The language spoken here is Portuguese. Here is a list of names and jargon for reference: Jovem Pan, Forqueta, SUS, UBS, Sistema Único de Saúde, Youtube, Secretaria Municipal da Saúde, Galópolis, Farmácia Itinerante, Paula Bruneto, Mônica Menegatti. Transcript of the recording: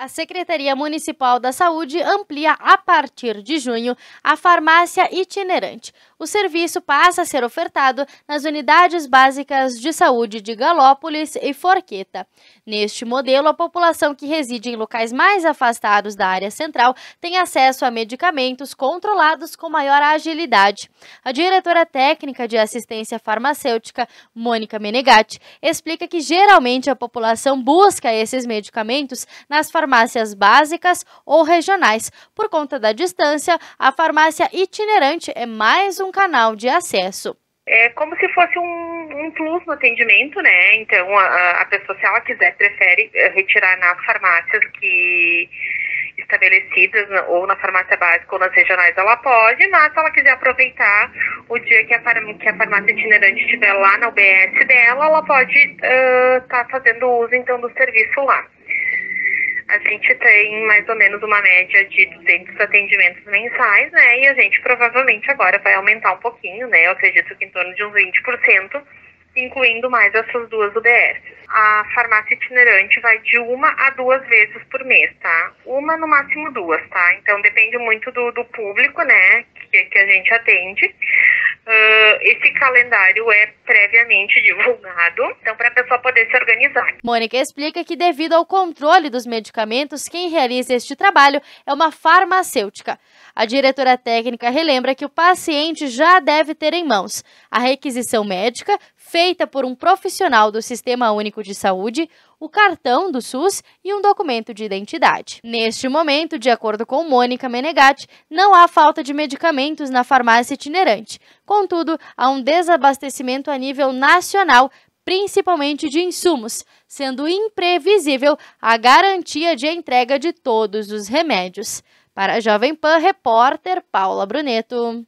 A Secretaria Municipal da Saúde amplia, a partir de junho, a farmácia itinerante. O serviço passa a ser ofertado nas unidades básicas de saúde de Galópolis e Forqueta. Neste modelo, a população que reside em locais mais afastados da área central tem acesso a medicamentos controlados com maior agilidade. A diretora técnica de assistência farmacêutica, Mônica Menegatti, explica que geralmente a população busca esses medicamentos nas farmácias básicas ou regionais. Por conta da distância, a farmácia itinerante é mais um canal de acesso. É como se fosse um plus no atendimento, né? Então, a pessoa, se ela quiser, prefere retirar nas farmácias que estabelecidas, ou na farmácia básica ou nas regionais, ela pode, mas se ela quiser aproveitar o dia que a farmácia itinerante estiver lá na UBS dela, ela pode estar fazendo uso, então, do serviço lá. A gente tem mais ou menos uma média de 200 atendimentos mensais, né? E a gente provavelmente agora vai aumentar um pouquinho, né? Eu acredito que em torno de uns 20%, incluindo mais essas duas UBS. A farmácia itinerante vai de 1 a 2 vezes por mês, tá? 1, no máximo 2, tá? Então depende muito do público, né? Que a gente atende. Esse calendário é previamente divulgado, então para a pessoa poder se organizar. Mônica explica que, devido ao controle dos medicamentos, quem realiza este trabalho é uma farmacêutica. A diretora técnica relembra que o paciente já deve ter em mãos a requisição médica feita por um profissional do Sistema Único de Saúde, o cartão do SUS e um documento de identidade. Neste momento, de acordo com Mônica Menegatti, não há falta de medicamentos na farmácia itinerante. Contudo, há um desabastecimento a nível nacional, principalmente de insumos, sendo imprevisível a garantia de entrega de todos os remédios. Para a Jovem Pan, repórter Paula Bruneto.